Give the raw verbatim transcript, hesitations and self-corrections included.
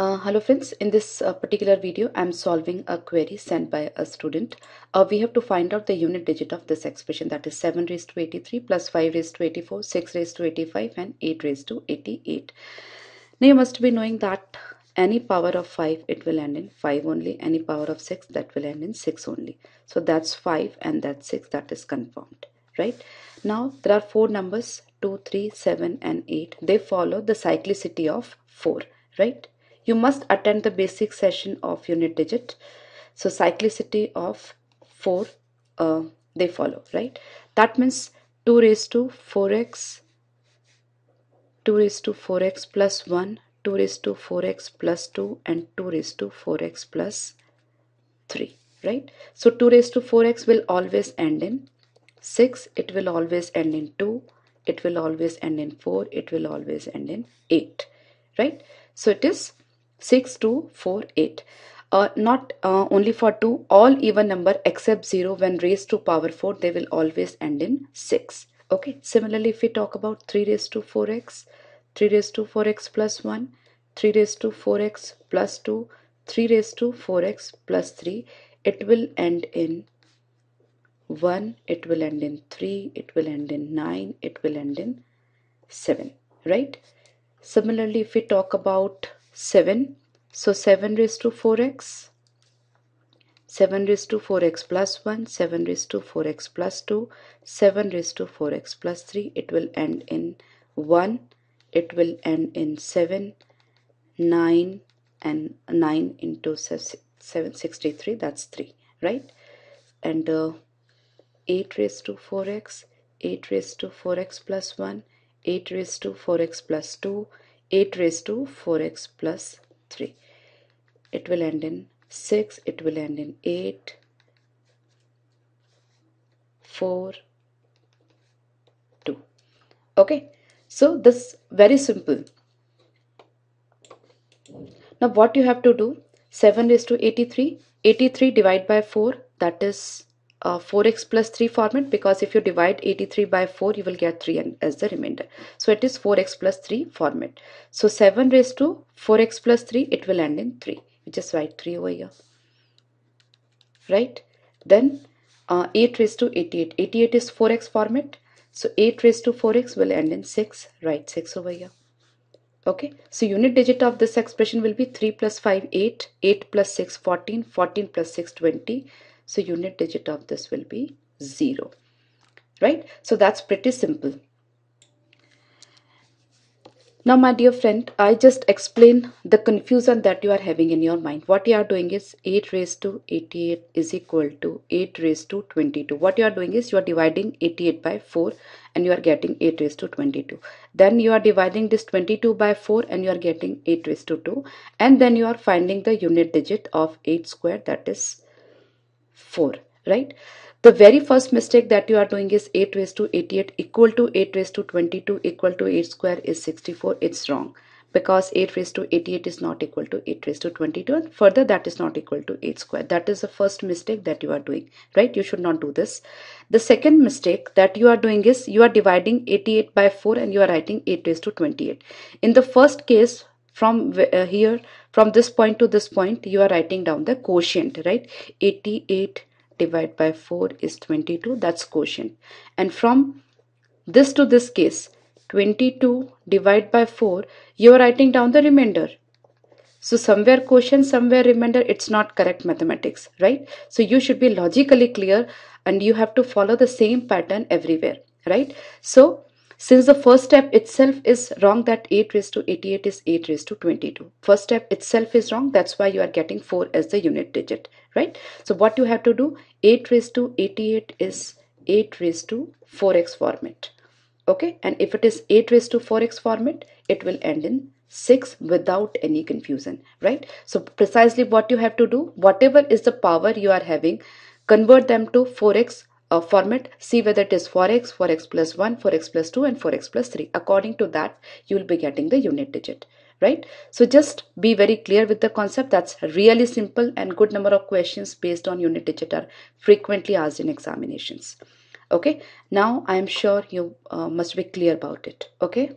Uh, hello friends, in this uh, particular video I am solving a query sent by a student. Uh, we have to find out the unit digit of this expression, that is seven raised to eighty-three plus five raised to eighty-four, six raised to eighty-five and eight raised to eighty-eight. Now you must be knowing that any power of five, it will end in five only. Any power of six, that will end in six only. So that's five and that's six, that is confirmed, right? Now there are four numbers two, three, seven and eight. They follow the cyclicity of four, right? You must attend the basic session of unit digit. So cyclicity of four, uh, they follow, right? That means two raised to four x, two raised to four x plus one, two raised to four x plus two and two raised to four x plus three, right? So two raised to four x will always end in six, it will always end in two, it will always end in four, it will always end in eight, right? So it is six, two, four, eight. Uh, not uh, only for two, all even number except zero when raised to power four, they will always end in six. Okay, similarly if we talk about three raised to four x, three raised to four x plus one, three raised to four x plus two, three raised to four x plus three, it will end in one, it will end in three, it will end in nine, it will end in seven, right? Similarly if we talk about seven, so seven raised to four x, seven raised to four x plus one, seven raised to four x plus two, seven raised to four x plus three, it will end in one, it will end in seven, nine and nine into seven, sixty-three, that's three, right? And uh, eight raised to four x, eight raised to four x plus one, eight raised to four x plus two, eight raised to four x plus three, it will end in six, it will end in eight, four, two. Okay, so this very simple. Now what you have to do, seven raised to eighty-three, eighty-three divided by four, that is uh, four x plus three format, because if you divide eighty-three by four you will get three and as the remainder, so it is four x plus three format. So seven raised to four x plus three, it will end in three. You just write three over here, right? Then uh, eight raised to eighty-eight, eighty-eight is four x format, so eight raised to four x will end in six, write six over here. Okay, so unit digit of this expression will be three plus five, eight, eight plus six, fourteen, fourteen plus six, twenty. So unit digit of this will be zero, right? So that's pretty simple. Now my dear friend, I just explain the confusion that you are having in your mind. What you are doing is eight raised to eighty-eight is equal to eight raised to twenty-two. What you are doing is you are dividing eighty-eight by four and you are getting eight raised to twenty-two. Then you are dividing this twenty-two by four and you are getting eight raised to two. And then you are finding the unit digit of eight squared, that is four, right? The very first mistake that you are doing is eight raised to eighty-eight equal to eight raised to twenty-two equal to eight square is sixty-four. It's wrong, because eight raised to eighty-eight is not equal to eight raised to twenty-two, and further that is not equal to eight square. That is the first mistake that you are doing, right? You should not do this. The second mistake that you are doing is you are dividing eighty-eight by four and you are writing eight raised to twenty-eight. In the first case, from uh, here, from this point to this point, you are writing down the quotient, right? eighty-eight divided by four is twenty-two, that's quotient. And from this to this case, twenty-two divided by four, you are writing down the remainder. So somewhere quotient, somewhere remainder, it's not correct mathematics, right? So you should be logically clear and you have to follow the same pattern everywhere, right? So since the first step itself is wrong, that eight raised to eighty-eight is eight raised to twenty-two. First step itself is wrong, that's why you are getting four as the unit digit, right? So what you have to do, eight raised to eighty-eight is eight raised to four x format. Okay, and if it is eight raised to four x format, it will end in six without any confusion, right? So precisely what you have to do, whatever is the power you are having, convert them to four x Uh, format, see whether it is four x, four x plus one, four x plus two and four x plus three. According to that you will be getting the unit digit, right? So just be very clear with the concept. That's really simple, and good number of questions based on unit digit are frequently asked in examinations. Okay, now I am sure you uh, must be clear about it. Okay.